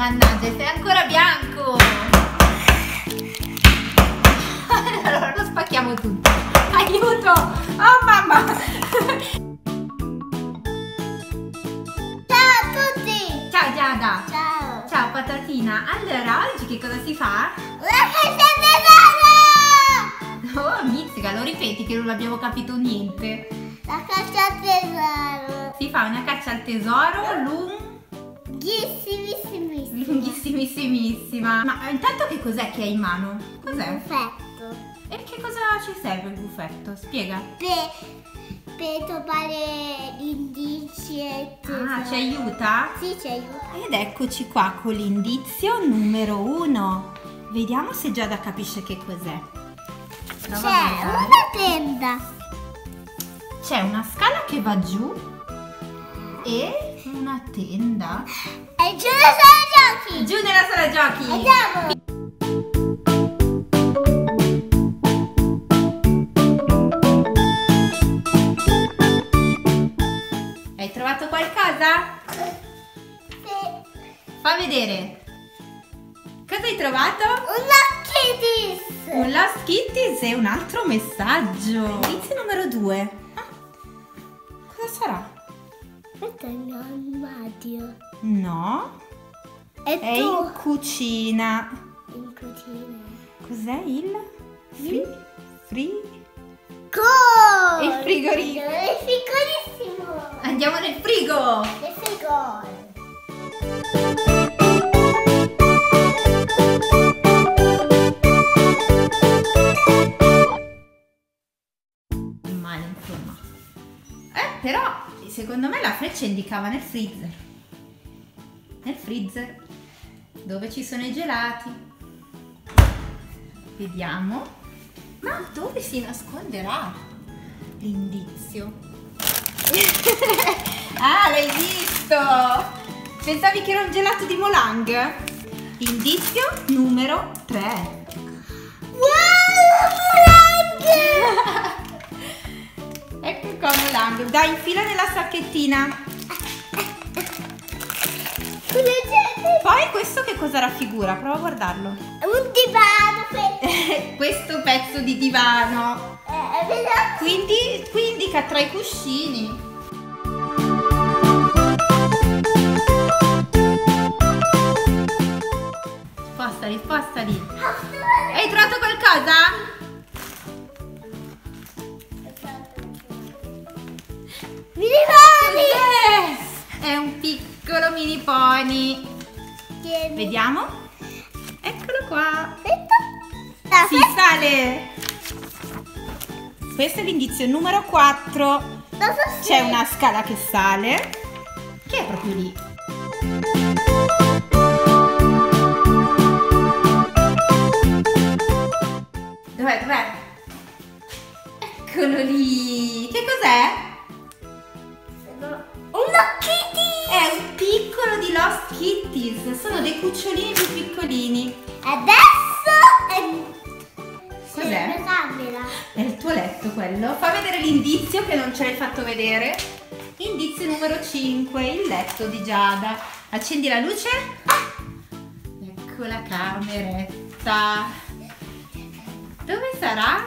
Mannaggia, sei ancora bianco! Allora lo spacchiamo tutto. Aiuto! Oh mamma! Ciao a tutti! Ciao Giada! Ciao! Ciao patatina! Allora oggi che cosa si fa? Una caccia tesoro! Oh mizzica, lo ripeti che non abbiamo capito niente. La caccia al tesoro! Si fa una caccia al tesoro lunghissimissimissima. Ma intanto che cos'è che hai in mano? Cos'è? Un buffetto. E che cosa ci serve il buffetto? Spiega. Per trovare gli indizi e tutto. Ah, ci aiuta? Sì, ci aiuta. Ed eccoci qua con l'indizio numero 1. Vediamo se Giada capisce che cos'è. C'è una tenda. C'è una scala che va giù e... una tenda? È giù nella sala giochi! Giù nella sala giochi! Andiamo! Hai trovato qualcosa? Sì! Fa vedere! Cosa hai trovato? Un Lost Kitties! Un Lost Kitties e un altro messaggio! Indizio numero 2! Ah, cosa sarà? Questo è il mio armadio. No. È in cucina. In cucina. Cos'è il? Frigorifero. Il frigorifero. È frigorissimo. Andiamo nel frigo. Nel frigo. Male insomma. Però... secondo me la freccia indicava nel freezer. Nel freezer dove ci sono i gelati. Vediamo. Ma dove si nasconderà l'indizio? Ah, l'hai visto! Pensavi che era un gelato di Molang? Indizio numero 3. Wow, Molang! Ecco qua Molang, dai infila nella sacchettina. Poi questo che cosa raffigura? Prova a guardarlo. Un divano. Questo pezzo di divano. Quindi qui indica tra i cuscini. Spostali, spostali. Hai trovato qualcosa? È un piccolo mini pony. Tieni. Vediamo. Eccolo qua. Si sale. Questo è l'indizio numero 4. C'è una scala che sale, che è proprio lì. Dov'è? Dov'è? Eccolo lì. Che cos'è? È un piccolo di Lost Kitties, sono dei cucciolini più piccolini. Adesso è... cos'è? È il tuo letto quello. Fa vedere l'indizio che non ce l'hai fatto vedere. Indizio numero 5, il letto di Giada. Accendi la luce. Ecco la cameretta. Dove sarà?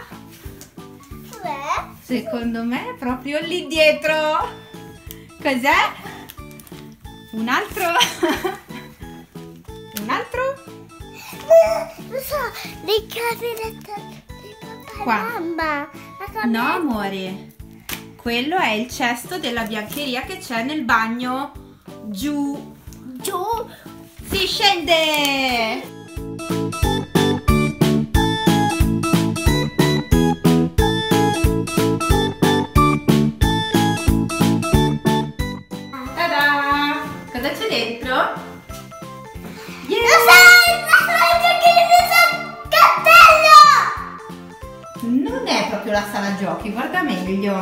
Dov'è? Secondo me è proprio lì dietro. Cos'è? Un altro? Un altro? Non so, le camerette di papà qua. Mamma. No amore, quello è il cesto della biancheria che c'è nel bagno. Giù. Giù? Si scende! La sala giochi, guarda meglio.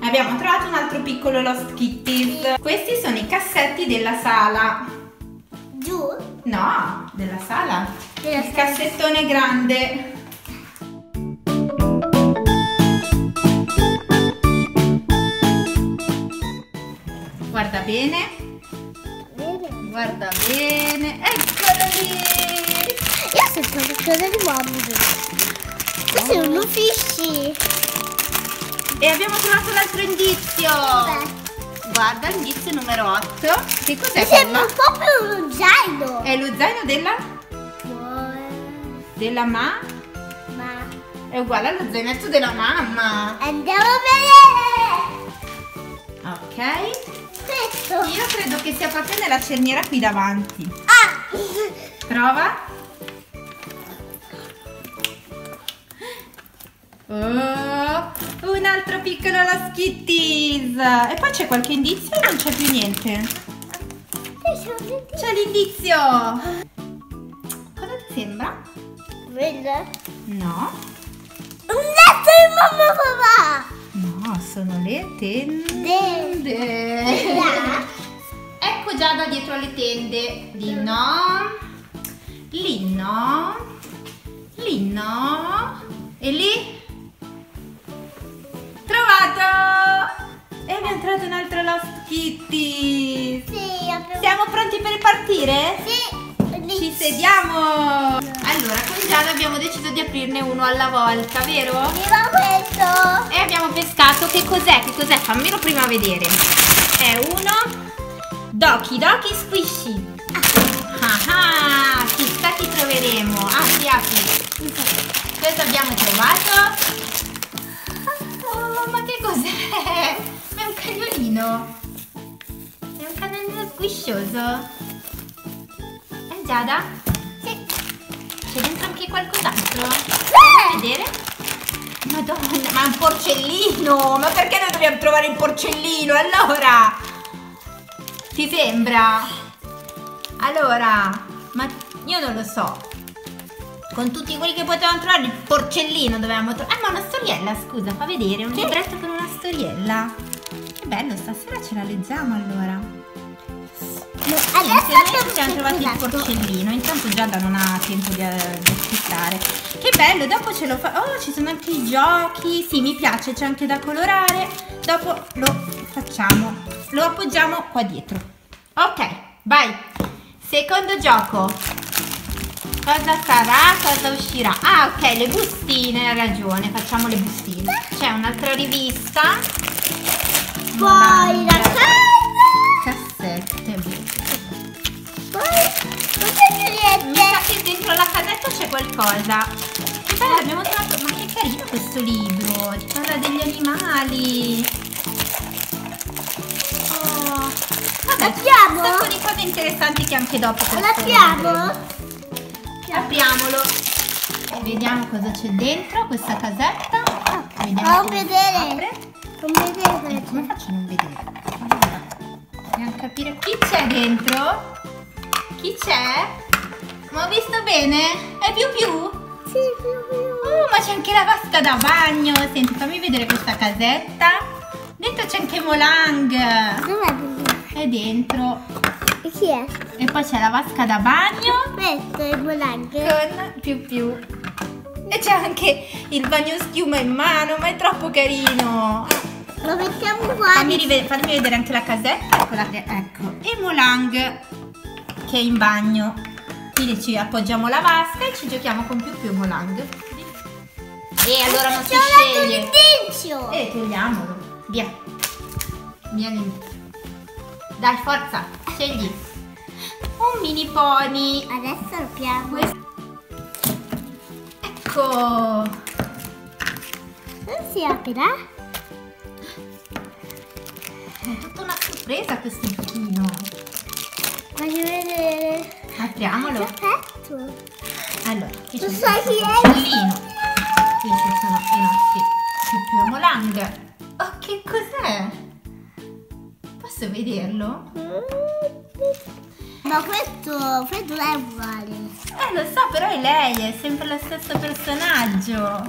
Abbiamo trovato un altro piccolo Lost Kitties. Sì. Questi sono i cassetti della sala. Giù? No, della sala. Il cassettone grande. Guarda bene. Guarda bene. protettore di bambù. Questo è uno fishy. E abbiamo trovato l'altro indizio. Guarda l'indizio numero 8. Che cos'è? Sembra un po' più uno zaino. È lo zaino della? Della ma. È uguale allo zainetto della mamma. Andiamo a vedere. Ok. Questo. Io credo che sia proprio nella cerniera qui davanti. Ah! Prova. Oh, un altro piccolo Lost Kitties. E poi c'è qualche indizio o non c'è più niente? C'è l'indizio. Cosa ti sembra? Verde? No. Un letto di mamma papà. No, sono le tende. Ecco già da dietro le tende. Lì no, lì no, lì no. E lì? Trovato! E abbiamo trovato un altro Lost Kitty. Sì, abbiamo... Siamo pronti per partire? Sì. Ci sediamo! Allora, con Giada abbiamo deciso di aprirne uno alla volta, vero? Viva questo! E abbiamo pescato, che cos'è? Che cos'è? Fammelo prima vedere. È uno Doki Doki Squishy. Ah, chissà chi troveremo. Apri. Questo abbiamo trovato. Oh, ma che cos'è? È un cagnolino. È un cagnolino squiscioso. Giada? Sì. C'è dentro anche qualcos'altro? Sì. Vedere? Madonna, ma è un porcellino! Ma perché noi dobbiamo trovare il porcellino? Allora! Ti sembra? Allora, ma io non lo so. Con tutti quelli che potevamo trovare il porcellino dovevamo trovare. Ah, ma una storiella, scusa, fa vedere, un libretto con una storiella. Che bello, stasera ce la leggiamo allora. Adesso abbiamo trovato il porcellino. Intanto Giada non ha tempo di aspettare. Che bello, dopo ce lo fa. Oh, ci sono anche i giochi. Sì, mi piace, c'è anche da colorare. Dopo lo facciamo. Lo appoggiamo qua dietro. Ok, vai. Secondo gioco. Cosa sarà? Cosa uscirà? Ah, ok, le bustine, hai ragione. Facciamo le bustine. C'è un'altra rivista. Poi la cassette. Mi sa che dentro la casetta c'è qualcosa. Che bello, abbiamo trovato. Ma che carino questo libro! Parla degli animali. Oh. Vabbè, c'è un sacco di cose interessanti che anche dopo apriamo. Apriamolo e vediamo cosa c'è dentro questa casetta. Vediamo non vedere. Come faccio a non vedere? Allora, dobbiamo capire chi c'è dentro. Chi c'è? Ma ho visto bene? È più? Sì, più. Oh, ma c'è anche la vasca da bagno. Senti, fammi vedere questa casetta. Dentro c'è anche Molang. È dentro. E chi è? E poi c'è la vasca da bagno. Questo è Molang. Con più. E c'è anche il bagno schiuma in mano, ma è troppo carino. Lo mettiamo qua. Fammi vedere anche la casetta. Ecco. E Molang. Che è in bagno, quindi ci appoggiamo la vasca e ci giochiamo con più Molang. E allora non si sceglie. E togliamolo, via l'inizio. Dai, forza, scegli un mini pony. Adesso lo piano. Ecco, non si apre. È tutta una sorpresa questo giochino. Voglio vedere. Apriamolo. Perfetto. Allora, qui c'è il piccolino. Qui ci sono i nostri più Molang. Oh, che cos'è? Posso vederlo? Ma questo è uguale. Lo so, però è lei, è sempre lo stesso personaggio.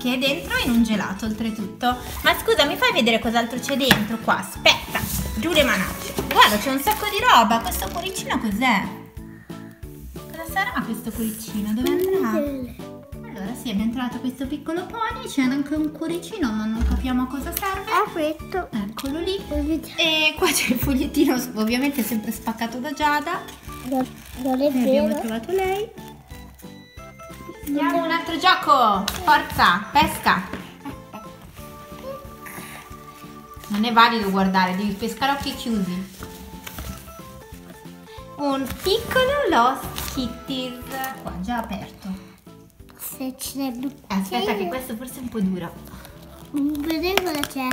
Che è dentro in un gelato, oltretutto. Ma scusa, mi fai vedere cos'altro c'è dentro qua? Aspetta, giù le manacce. Guarda, c'è un sacco di roba. Questo cuoricino cos'è? Cosa sarà questo cuoricino? Dove andrà? Allora, sì, è ben trovato questo piccolo pony, c'è anche un cuoricino, ma non capiamo a cosa serve. Ah, questo. Eccolo lì. E qua c'è il fogliettino, ovviamente sempre spaccato da Giada. Abbiamo trovato lei. Andiamo un altro gioco. Forza, pesca. Non è valido guardare, devi pescare a occhi chiusi. Un piccolo Lost Kitties. Qua, già aperto. Se ce ne buttiamo. Aspetta che questo forse è un po' duro. Vedi cosa c'è.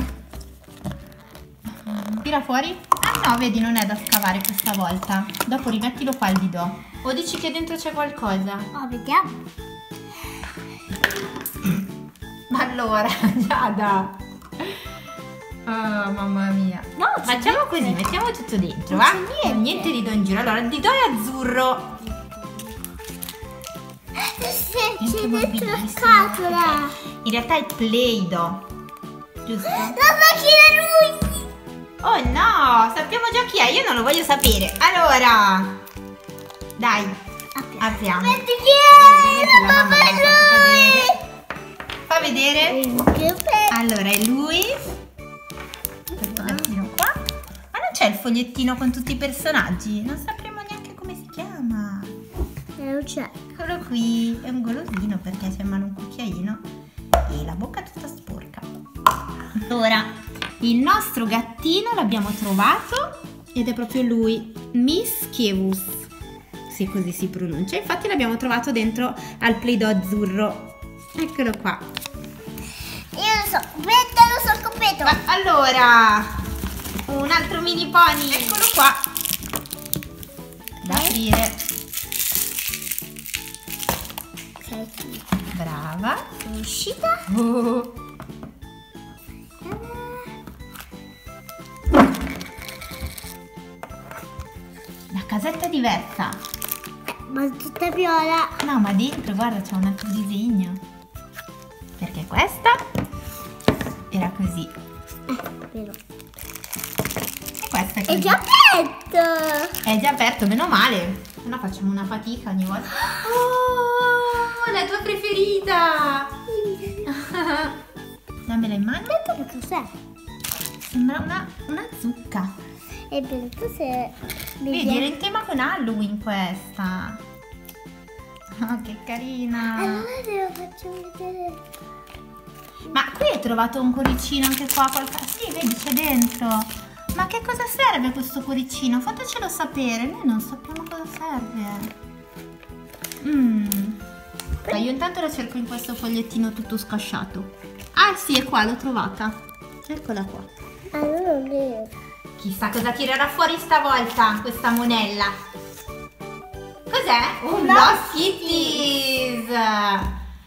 Tira fuori. Ah no, vedi, non è da scavare questa volta. Dopo rimettilo qua al bidò. O dici che dentro c'è qualcosa? Oh, vediamo. Ma allora, Giada. Oh, mamma mia, no, facciamo così, mettiamo tutto dentro, va? Niente di do in giro. Allora, il dito è azzurro. C'è dentro la scatola. In realtà è Play-Doh, giusto? La macchina lui. Oh no, sappiamo già chi è, io non lo voglio sapere. Allora, dai, apriamo. Metti chi è? La mamma lui. Fa vedere. Allora, è lui. Qua. Ma non c'è il fogliettino con tutti i personaggi? Non sapremo neanche come si chiama. Non c'è. Quello qui è un golosino perché sembra un cucchiaino e la bocca tutta sporca. Allora, il nostro gattino l'abbiamo trovato ed è proprio lui, Mischievous, se così si pronuncia. Infatti l'abbiamo trovato dentro al Play-Doh azzurro. Eccolo qua. Io lo so, mettalo sul coppetto. Allora, un altro mini pony, eccolo qua. Da aprire. Sei qui. Brava. Sono uscita. La casetta è diversa. Ma tutta viola. No, ma dentro, guarda, c'è un altro disegno. Perché questa era così. Vero. E questo è così. È già aperto! È già aperto, meno male. Se no facciamo una fatica ogni volta. Oh, la tua preferita! Dammela in mano. Che cos'è? Sembra una zucca. E bello, cos'è? Vedi, era in tema con Halloween questa. Oh, che carina! Allora te lo faccio vedere. Ma qui hai trovato un cuoricino anche qua? Qualcosa? Sì, vedi, c'è dentro. Ma che cosa serve questo cuoricino? Fatecelo sapere, noi non sappiamo cosa serve. Io intanto la cerco in questo fogliettino tutto scasciato. Ah sì, è qua, l'ho trovata. Eccola qua. Chissà cosa tirerà fuori stavolta questa monella. Cos'è? Un Lost Kitties!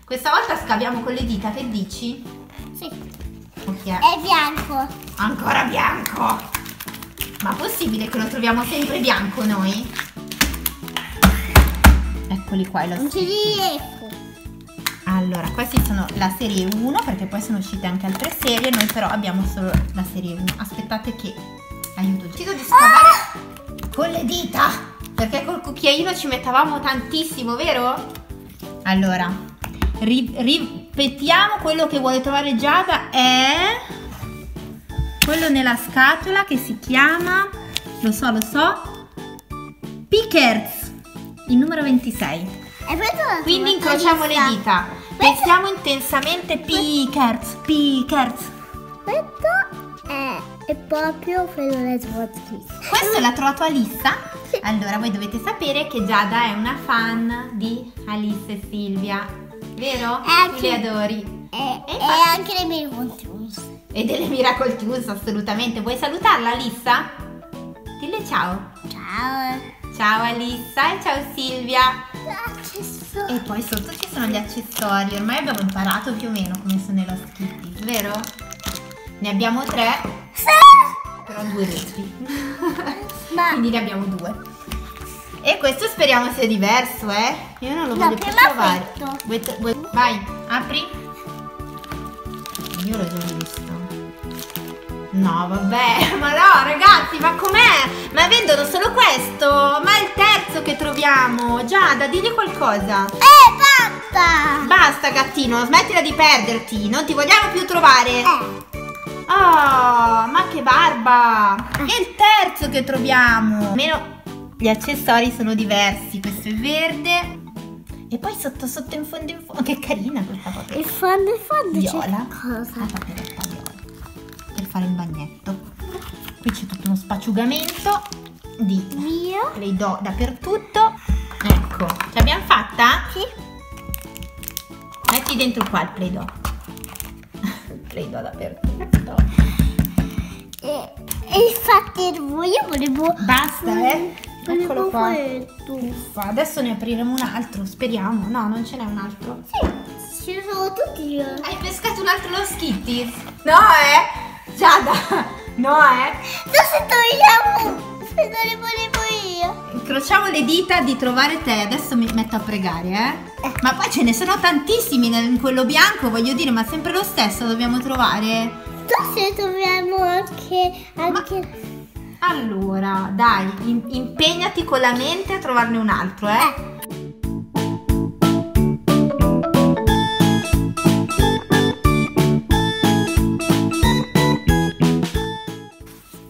Questa volta scaviamo con le dita, che dici? Sì. Ok. È bianco. Ancora bianco. Ma possibile che lo troviamo sempre bianco noi? Eccoli qua. Non ci riesco. Allora, questi sono la serie 1, perché poi sono uscite anche altre serie, noi però abbiamo solo la serie 1. Aspettate che aiuto. Ho deciso di scavare con le dita, perché col cucchiaino ci mettavamo tantissimo, vero? Allora, ripetiamo quello che vuole trovare Giada, è quello nella scatola che si chiama, lo so, Pickers, il numero 26. Quindi incrociamo le dita, pensiamo intensamente, Pickers, Pickers. Questo è proprio quello della Swatch. Questo l'ha trovato Alissa? Sì. Allora voi dovete sapere che Giada è una fan di Alissa e Silvia. Vero? Li adori. E anche le Miracle Tools. E delle Miracle Tools, assolutamente. Vuoi salutarla, Alissa? Dille ciao. Ciao. Ciao Alissa e ciao Silvia. E poi sotto ci sono gli accessori. Ormai abbiamo imparato più o meno come sono i Lost Kitties, vero? Ne abbiamo 3. Sì. Però 2 reti. Quindi ne abbiamo 2. E questo speriamo sia diverso, eh? Io non lo voglio più provare. Vai, apri. Io l'ho già visto. No, vabbè. Ma no, ragazzi, ma com'è? Ma vendono solo questo? Ma è il terzo che troviamo. Giada, digli qualcosa. Papà! Basta! Basta, gattino, smettila di perderti, non ti vogliamo più trovare. Oh, ma che barba! È il terzo che troviamo. Almeno gli accessori sono diversi. Questo è verde. E poi sotto sotto in fondo, che carina questa papera. In fondo viola. Cosa? La papera viola. Per fare il bagnetto. Qui c'è tutto uno spacciugamento di Play-Doh dappertutto. Ecco, ce l'abbiamo fatta? Sì. Metti dentro qua il Play-Doh. Play-Doh dappertutto. E infatti io volevo... Basta, Eccolo qua. Adesso ne apriremo un altro, speriamo. No, non ce n'è un altro? Sì, ce ne sono tutti io. Hai pescato un altro Lost Kitties? No, Giada! No, Adesso troviamo, se ne volevo io. Incrociamo le dita di trovare te. Adesso mi metto a pregare, Ma poi ce ne sono tantissimi in quello bianco, voglio dire, ma sempre lo stesso dobbiamo trovare. Forse troviamo anche... Allora, dai, impegnati con la mente a trovarne un altro,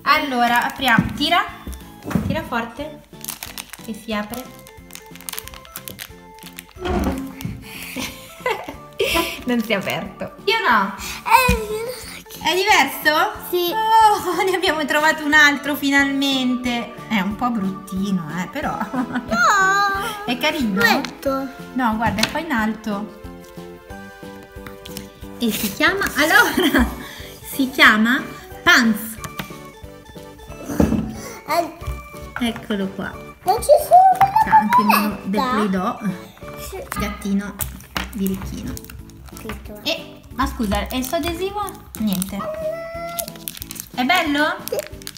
Allora, apriamo, tira forte, che si apre. Non si è aperto. Io no. È diverso? Sì. Oh, ne abbiamo trovato un altro finalmente. È un po' bruttino, però. No! È carino. Alto. No, guarda, è qua in alto. E si chiama... Allora, si chiama Pans. Eccolo qua. Non ci sono... C'è anche il del Play-Doh. Gattino di Ricchino. E... Ma scusa, e il suo adesivo? Niente. È bello? Sì.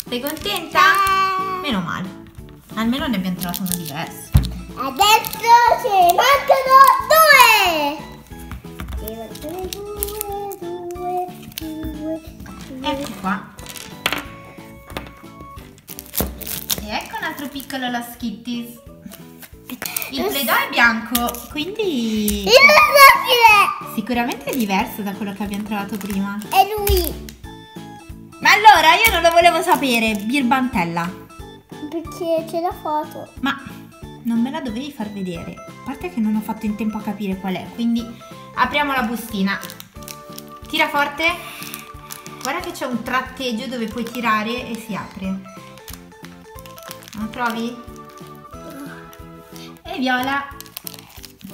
Sei contenta? Sì. Meno male. Almeno ne abbiamo trovato uno diverso. Adesso ci mancano due. Ecco qua. E ecco un altro piccolo Lost Kitties. Il Play-Doh è bianco, quindi... Io non so. Sicuramente è diverso da quello che abbiamo trovato prima. È lui. Ma allora, io non lo volevo sapere, birbantella. Perché c'è la foto. Ma non me la dovevi far vedere. A parte che non ho fatto in tempo a capire qual è. Quindi apriamo la bustina. Tira forte. Guarda che c'è un tratteggio dove puoi tirare e si apre. Lo trovi? Viola.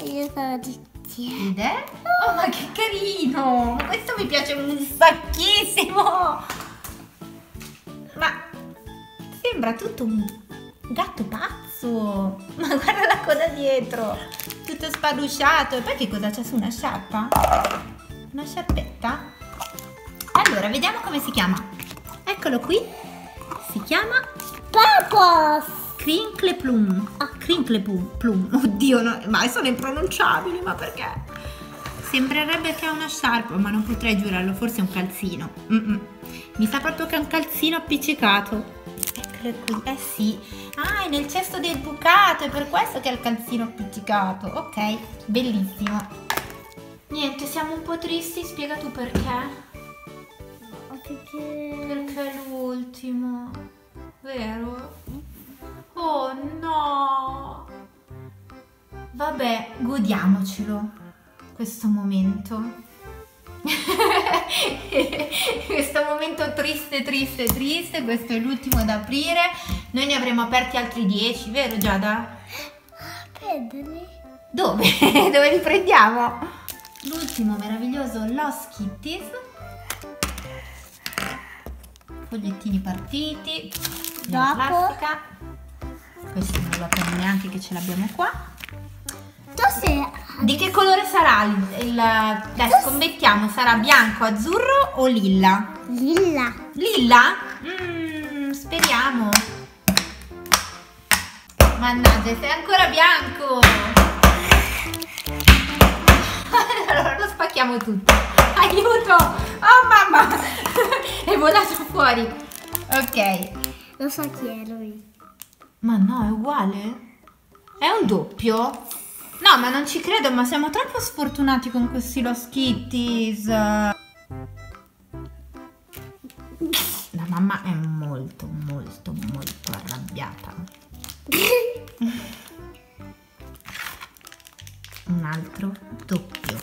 Io sono Tizia. Ed è? Oh, ma che carino! Questo mi piace un sacchissimo! Ma sembra tutto un gatto pazzo! Ma guarda la coda dietro! Tutto sparusciato! E poi che cosa c'è su una sciarpa? Una sciarpetta? Allora, vediamo come si chiama. Eccolo qui. Si chiama Papa's Crinkle Plum. Crinkle Plum. Oddio, no, ma sono impronunciabili, ma perché? Sembrerebbe che ha una sciarpa, ma non potrei giurarlo, forse è un calzino. Mi sa proprio che è un calzino appiccicato. Eh sì. Ah, è nel cesto del bucato, è per questo che è il calzino appiccicato. Ok, bellissimo. Niente, siamo un po' tristi, spiega tu perché. Perché è l'ultimo, vero? Oh no! Vabbè, godiamocelo questo momento. Questo momento triste. Questo è l'ultimo da aprire. Noi ne avremo aperti altri 10, vero Giada? Prendili. Dove? Dove li prendiamo? L'ultimo meraviglioso Lost Kitties. Fogliettini partiti. La plastica. Questo non lo apriamo neanche che ce l'abbiamo qua. Di che colore sarà adesso scommettiamo, sarà bianco, azzurro o lilla? Lilla. Lilla? Speriamo. Mannaggia, sei ancora bianco. Allora lo spacchiamo tutto. Aiuto! Oh mamma! È volato fuori. Ok. Lo so chi è lui. Ma no, è uguale? È un doppio? No, ma non ci credo, ma siamo troppo sfortunati con questi Lost Kitties. La mamma è molto, molto, molto arrabbiata. Un altro doppio.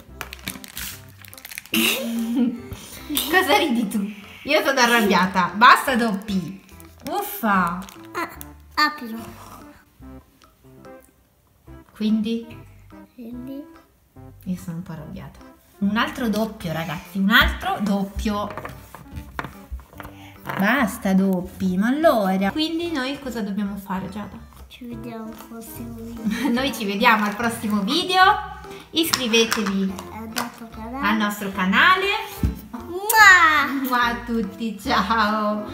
Cosa ridi tu? Io sono arrabbiata. Basta doppi. Uffa. Apro. Quindi? Io sono un po' arrabbiata. Un altro doppio, ragazzi, un altro doppio. Basta doppi, ma allora... Quindi noi cosa dobbiamo fare, Giada? Ci vediamo al prossimo video. Noi ci vediamo al prossimo video. Iscrivetevi al nostro canale. Mua a tutti, ciao!